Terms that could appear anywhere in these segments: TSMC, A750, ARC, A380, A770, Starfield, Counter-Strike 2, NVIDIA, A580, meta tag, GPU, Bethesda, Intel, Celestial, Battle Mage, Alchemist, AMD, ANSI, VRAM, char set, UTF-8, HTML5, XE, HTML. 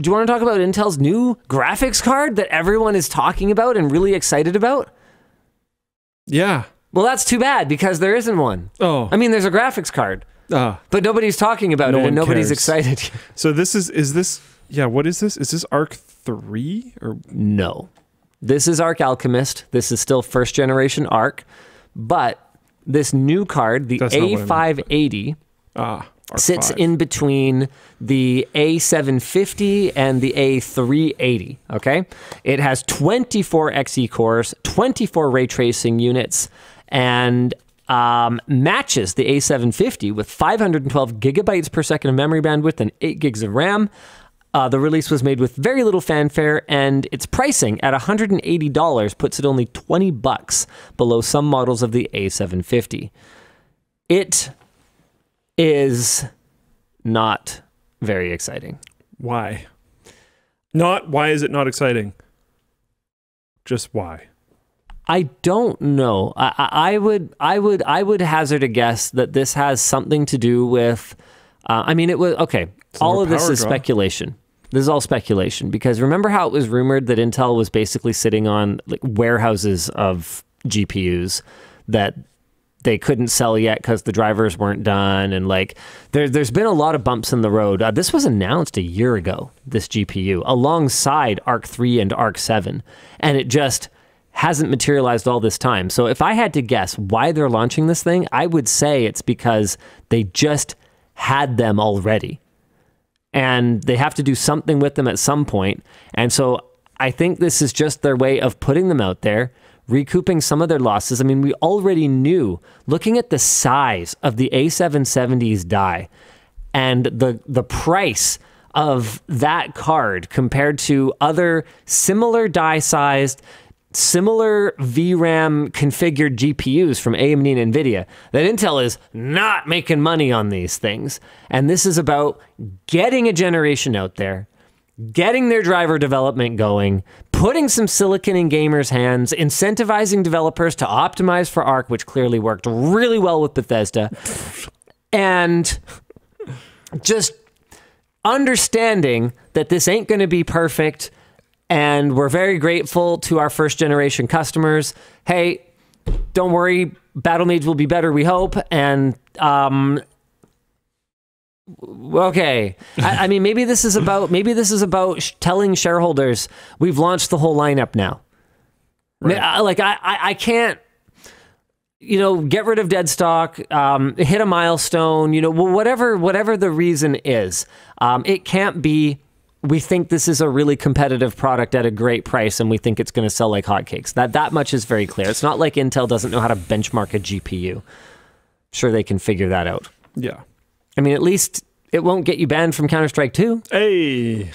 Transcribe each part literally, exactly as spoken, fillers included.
Do you want to talk about Intel's new graphics card that everyone is talking about and really excited about? Yeah. Well, that's too bad, because there isn't one. Oh. I mean, there's a graphics card. Uh, but nobody's talking about no it, and nobody's cares. excited. So this is, is this, yeah, what is this? Is this ARC three? Or? No. This is ARC Alchemist. This is still first generation ARC. But this new card, the A five eighty, ah, sits in between the A seven fifty and the A three eighty, okay? It has twenty-four X E cores, twenty-four ray tracing units, and um, matches the A seven fifty with five hundred twelve gigabytes per second of memory bandwidth and eight gigs of RAM. Uh, the release was made with very little fanfare, and its pricing at one hundred eighty dollars puts it only twenty bucks below some models of the A seven fifty. It is not very exciting. Why? Not, why is it not exciting? Just why? I don't know. I, I would, I would, I would hazard a guess that this has something to do with, uh, I mean, it was, okay. It's all of this is draw. speculation. This is all speculation, because remember how it was rumored that Intel was basically sitting on like warehouses of G P Us that they couldn't sell yet because the drivers weren't done, and like there, there's been a lot of bumps in the road. Uh, this was announced a year ago, this G P U, alongside ARC three and ARC seven, and it just hasn't materialized all this time. So if I had to guess why they're launching this thing, I would say it's because they just had them already. And they have to do something with them at some point. And so I think this is just their way of putting them out there, recouping some of their losses. I mean, we already knew, looking at the size of the A seven seventy's die and the, the price of that card compared to other similar die-sized, similar V RAM configured G P Us from A M D and NVIDIA, that Intel is not making money on these things. And this is about getting a generation out there, getting their driver development going, putting some silicon in gamers' hands, incentivizing developers to optimize for ARC, which clearly worked really well with Bethesda, and just understanding that this ain't going to be perfect. And we're very grateful to our first-generation customers. Hey, don't worry, Battle Mage will be better, we hope. And, um... okay. I, I mean, maybe this is about... Maybe this is about sh telling shareholders, we've launched the whole lineup now. Right. I, like, I, I, I can't... You know, get rid of dead stock, um, hit a milestone, you know, whatever, whatever the reason is. Um, it can't be... We think this is a really competitive product at a great price, and we think it's going to sell like hotcakes. That that much is very clear. It's not like Intel doesn't know how to benchmark a G P U. I'm sure they can figure that out. Yeah. I mean, at least it won't get you banned from Counter-Strike two. Hey!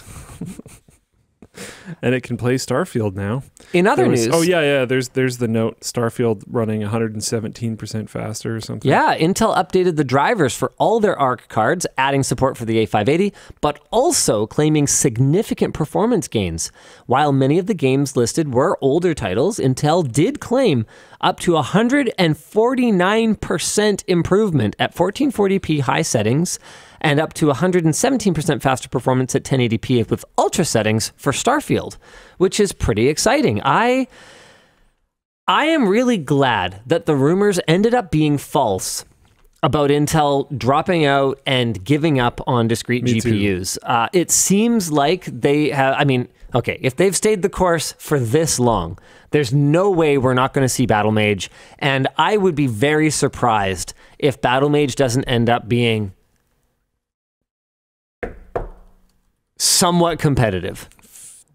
And it can play Starfield now. In other was, news... Oh, yeah, yeah. There's, there's the note, Starfield running one hundred seventeen percent faster or something. Yeah, Intel updated the drivers for all their ARC cards, adding support for the A five eighty, but also claiming significant performance gains. While many of the games listed were older titles, Intel did claim up to one hundred forty-nine percent improvement at fourteen forty p high settings, and up to one hundred seventeen percent faster performance at ten eighty p with ultra settings for Starfield, which is pretty exciting. I I am really glad that the rumors ended up being false about Intel dropping out and giving up on discrete Me G P Us. Uh, it seems like they have, I mean, okay, if they've stayed the course for this long, there's no way we're not going to see Battle Mage, and I would be very surprised if Battle Mage doesn't end up being somewhat competitive.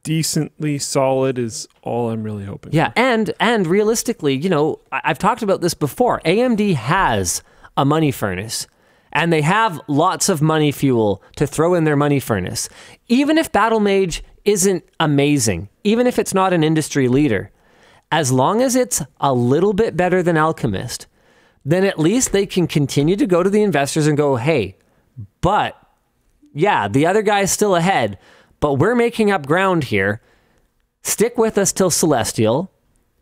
Decently solid is all I'm really hoping. Yeah, for. and and realistically, you know, I've talked about this before. A M D has a money furnace, and they have lots of money fuel to throw in their money furnace. Even if Battle Mage isn't amazing, even if it's not an industry leader, as long as it's a little bit better than Alchemist, then at least they can continue to go to the investors and go, hey, but... yeah, the other guy's still ahead, but we're making up ground here. Stick with us till Celestial.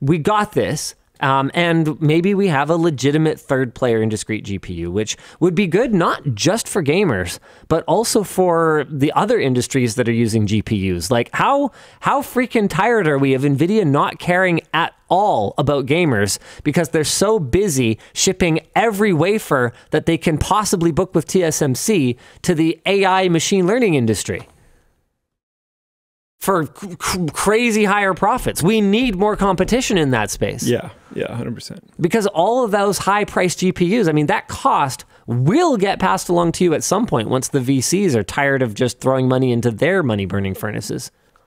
We got this. Um, and maybe we have a legitimate third player in discrete G P U, which would be good not just for gamers, but also for the other industries that are using G P Us. Like, how how freaking tired are we of NVIDIA not caring at all about gamers because they're so busy shipping every wafer that they can possibly book with T S M C to the A I machine learning industry? For cr crazy higher profits. We need more competition in that space. Yeah, yeah, one hundred percent. Because all of those high-priced G P Us, I mean, that cost will get passed along to you at some point once the V Cs are tired of just throwing money into their money-burning furnaces.